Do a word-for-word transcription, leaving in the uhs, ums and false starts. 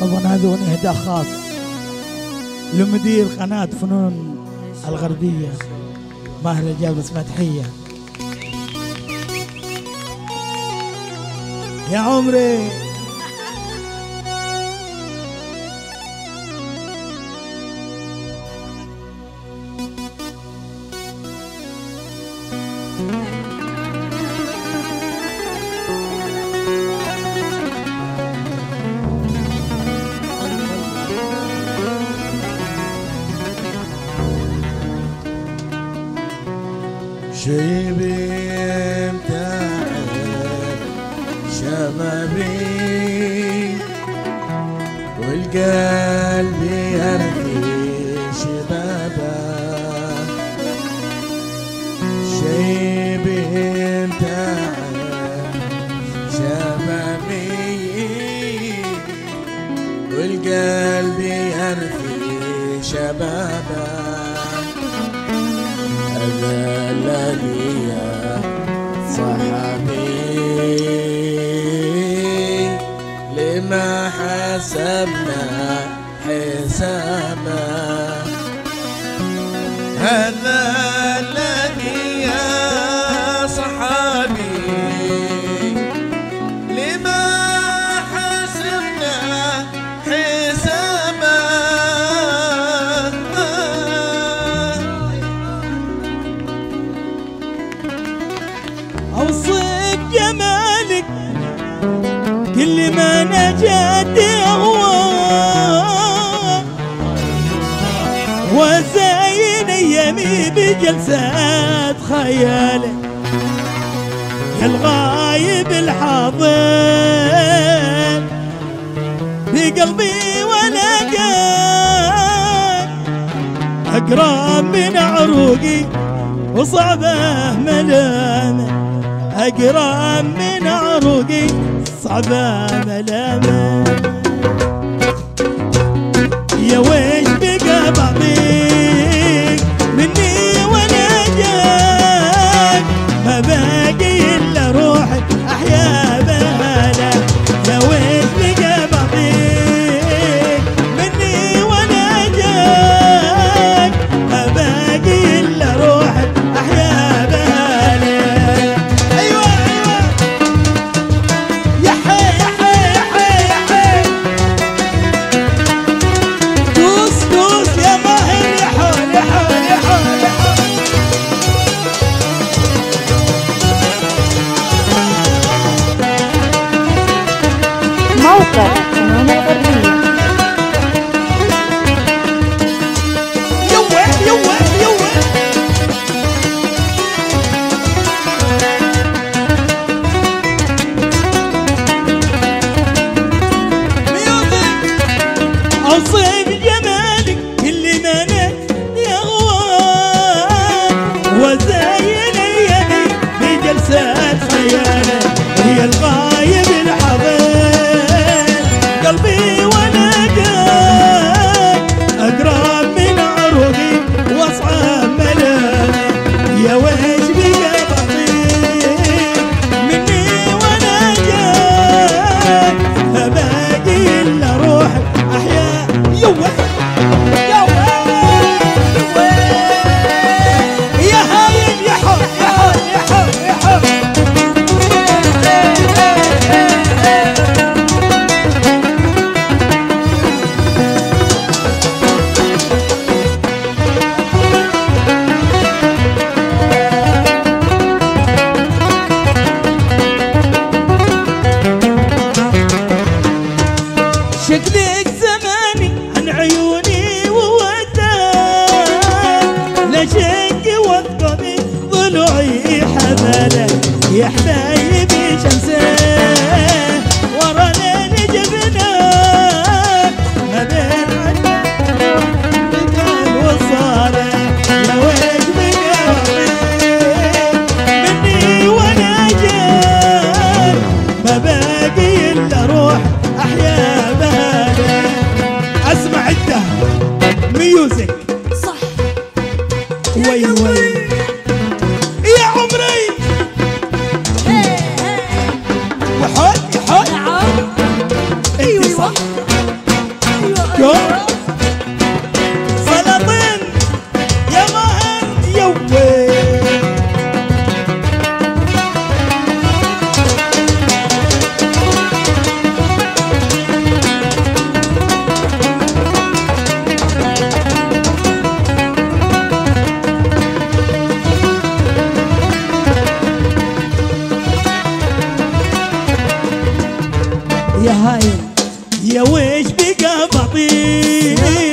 طبعا هذا إهداء خاص لمدير قناة فنون الغربية ماهر الجابس فتحية. يا عمري جيبي امتحان شبابي والقلب يرثي شبابا. جيبي امتحان شبابي والقلب يرثي شبابا. هذا الذي يا صاحبي لما حسبنا حسابا. هذا الذي يا صاحبي لما حسبنا حسابا. أوصف جمالك كل ما نجات أهوى وزين أيامي بجلسات خيالك. يا الغايب الحاضر بقلبي ولا جاك أقرب من عروقي وصعبه ملامك. أقرب من عروقي صعبة ملامة. يا ويش بقى بعضيك مني ولا جاك ما باقي إلا روحك أحيا بهلا. يا ويش بقى بعضيك مني ولا جاك ما باقي إلا روحك أحيا بهلا. أوصف جمالك كل ما نجد أهواك وزين أيامي بجلسات خيالك. هي الغايب الحاضر قلبي وأنا جاك أقرب من عروقي وأصعب ملامك. يا ويش بيا بعضيك مني وأنا جاك ما باقي إلا روحك أحيا. يا ويل يا ويل يا هايل يا حر يا حر يا حر يا حر. شكلك زماني عن عيوني ووداك لا شك واثقة ضلوعي حبالك. يا حبايبي شمسك ورا ليل جبناك ما بين عندك وصالك. يا ويش بقى بعضيك مني ولا جاك ما باقي إلا روح أحيا بهالك. أسمع عدة ميوزك صح. وي وي يا عمري يا حول يا حول. أيوة صح. يا هاي يا ويش بقى بابي.